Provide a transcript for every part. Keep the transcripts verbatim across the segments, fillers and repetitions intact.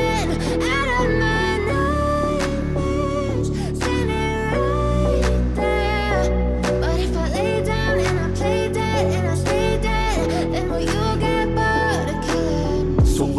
out of my nightmares, standing right there. But if I lay down and I play dead and I stay, then will you get bored of killing me? So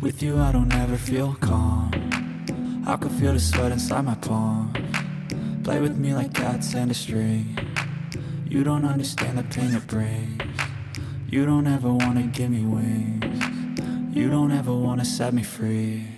With you I don't ever feel calm. I can feel the sweat inside my palm. Play with me like cats and a string. You don't understand the pain it brings. You don't ever wanna give me wings. You don't ever wanna set me free.